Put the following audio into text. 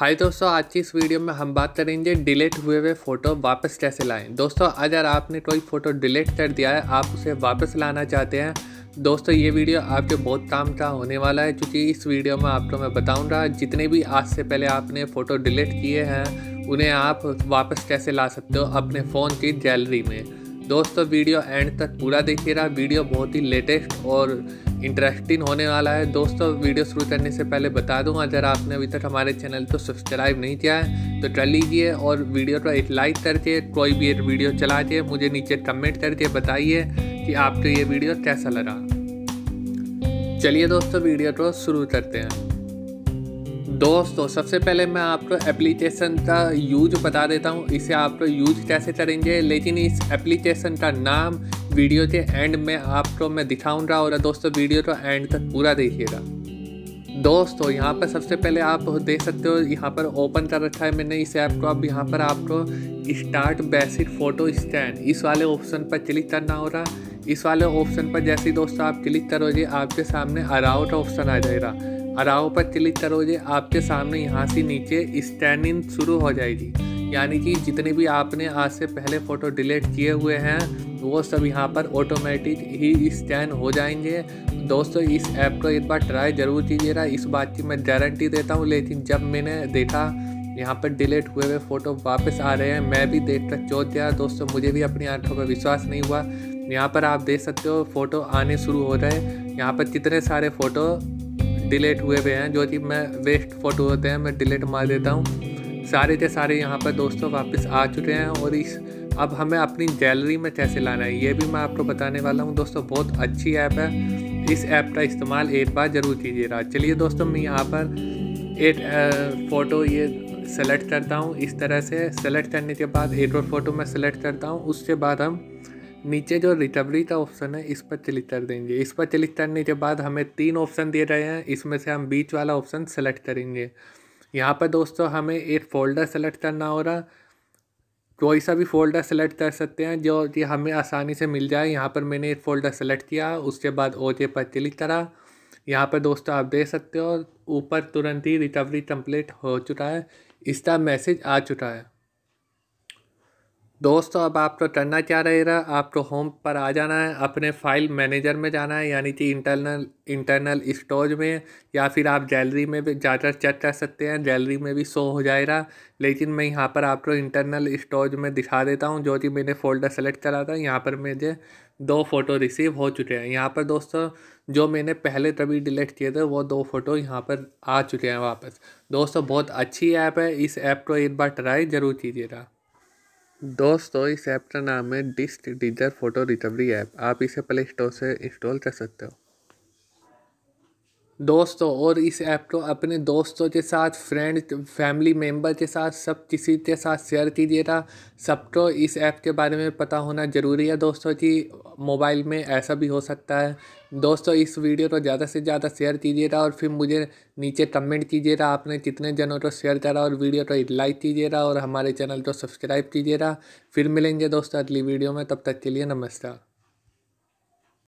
हाय दोस्तों, आज की इस वीडियो में हम बात करेंगे डिलीट हुए हुए फ़ोटो वापस कैसे लाएं। दोस्तों अगर आपने कोई फ़ोटो डिलीट कर दिया है, आप उसे वापस लाना चाहते हैं, दोस्तों ये वीडियो आपके बहुत काम का होने वाला है, क्योंकि इस वीडियो में आपको मैं बताऊंगा जितने भी आज से पहले आपने फ़ोटो डिलीट किए हैं उन्हें आप वापस कैसे ला सकते हो अपने फ़ोन की गैलरी में। दोस्तों वीडियो एंड तक पूरा देखिएगा, वीडियो बहुत ही लेटेस्ट और इंटरेस्टिंग होने वाला है। दोस्तों वीडियो शुरू करने से पहले बता दूं, अगर आपने अभी तक हमारे चैनल को सब्सक्राइब नहीं किया है तो कर लीजिए और वीडियो को एक लाइक करके कोई भी एक वीडियो चला के मुझे नीचे कमेंट करके बताइए कि आपको ये वीडियो कैसा लगा। चलिए दोस्तों वीडियो को शुरू करते हैं। दोस्तों सबसे पहले मैं आपको एप्लीकेशन का यूज बता देता हूँ, इसे आपको यूज कैसे करेंगे, लेकिन इस एप्लीकेशन का नाम वीडियो के एंड में आपको मैं दिखाऊंगा और दोस्तों वीडियो को एंड तक पूरा देखिएगा। दोस्तों यहाँ पर सबसे पहले आप देख सकते हो, यहाँ पर ओपन कर रखा है मैंने इस ऐप को। अब यहाँ पर आपको स्टार्ट बेसिक फ़ोटो स्टैंड इस वाले ऑप्शन पर क्लिक करना होगा। इस वाले ऑप्शन पर जैसे ही दोस्तों आप क्लिक करोगे आपके सामने अलाउ का ऑप्शन आ जाएगा। अलाउ पर क्लिक करोगे आपके सामने यहाँ से नीचे स्कैनिंग शुरू हो जाएगी, यानी कि जितने भी आपने आज से पहले फ़ोटो डिलीट किए हुए हैं वो सब यहाँ पर ऑटोमेटिक ही स्कैन हो जाएंगे। दोस्तों इस ऐप को एक बार ट्राई ज़रूर कीजिएगा, इस बात की मैं गारंटी देता हूँ। लेकिन जब मैंने देखा यहाँ पर डिलीट हुए हुए फ़ोटो वापस आ रहे हैं, मैं भी देख कर चौंक गया। दोस्तों मुझे भी अपनी आंखों पर विश्वास नहीं हुआ। यहाँ पर आप देख सकते हो फ़ोटो आने शुरू हो रहे हैं, यहाँ पर कितने सारे फ़ोटो डिलीट हुए हुए हैं, जो कि मैं वेस्ट फ़ोटो होते हैं मैं डिलीट मार देता हूँ। सारे के सारे यहाँ पर दोस्तों वापस आ चुके हैं और इस अब हमें अपनी गैलरी में कैसे लाना है ये भी मैं आपको बताने वाला हूँ। दोस्तों बहुत अच्छी ऐप है, इस ऐप का इस्तेमाल एक बार ज़रूर कीजिएगा। चलिए दोस्तों मैं यहाँ पर एक फ़ोटो ये सेलेक्ट करता हूँ, इस तरह से सेलेक्ट करने के बाद एक और फ़ोटो मैं सेलेक्ट करता हूँ। उसके बाद हम नीचे जो रिकवरी का ऑप्शन है इस पर क्लिक कर देंगे। इस पर क्लिक करने के बाद हमें तीन ऑप्शन दिए गए हैं, इसमें से हम बीच वाला ऑप्शन सेलेक्ट करेंगे। यहाँ पर दोस्तों हमें एक फ़ोल्डर सेलेक्ट करना होगा, कोई सा भी फ़ोल्डर सेलेक्ट कर सकते हैं जो कि हमें आसानी से मिल जाए। यहाँ पर मैंने एक फ़ोल्डर सेलेक्ट किया, उसके बाद ओके पर क्लिक करा। यहाँ पर दोस्तों आप देख सकते हो ऊपर तुरंत ही रिकवरी कंप्लीट हो चुका है, इसका मैसेज आ चुका है। दोस्तों अब आपको करना क्या रहेगा, आपको होम पर आ जाना है, अपने फाइल मैनेजर में जाना है, यानी कि इंटरनल स्टोरेज में, या फिर आप गैलरी में भी जाकर चेक कर सकते हैं, गैलरी में भी शो हो जाएगा। लेकिन मैं यहाँ पर आपको इंटरनल स्टोरेज में दिखा देता हूँ, जो कि मैंने फ़ोल्डर सेलेक्ट करा था। यहाँ पर मेरे दो फ़ोटो रिसीव हो चुके हैं। यहाँ पर दोस्तों जो मैंने पहले तभी डिलीट किए थे वो दो फ़ोटो यहाँ पर आ चुके हैं वापस। दोस्तों बहुत अच्छी ऐप है, इस ऐप को एक बार ट्राई ज़रूर कीजिएगा। दोस्तों इस ऐप का नाम है disc digger photo recovery app, आप इसे प्ले स्टोर से इंस्टॉल कर सकते हो। दोस्तों और इस ऐप को अपने दोस्तों के साथ, फ्रेंड, फैमिली मेम्बर के साथ, सब किसी के साथ शेयर कीजिएगा। सबको इस ऐप के बारे में पता होना ज़रूरी है दोस्तों कि मोबाइल में ऐसा भी हो सकता है। दोस्तों इस वीडियो को ज़्यादा से ज़्यादा शेयर कीजिएगा और फिर मुझे नीचे कमेंट कीजिएगा आपने कितने जनों को शेयर करा, और वीडियो को लाइक कीजिएगा और हमारे चैनल को सब्सक्राइब कीजिएगा। फिर मिलेंगे दोस्तों अगली वीडियो में, तब तक के लिए नमस्कार।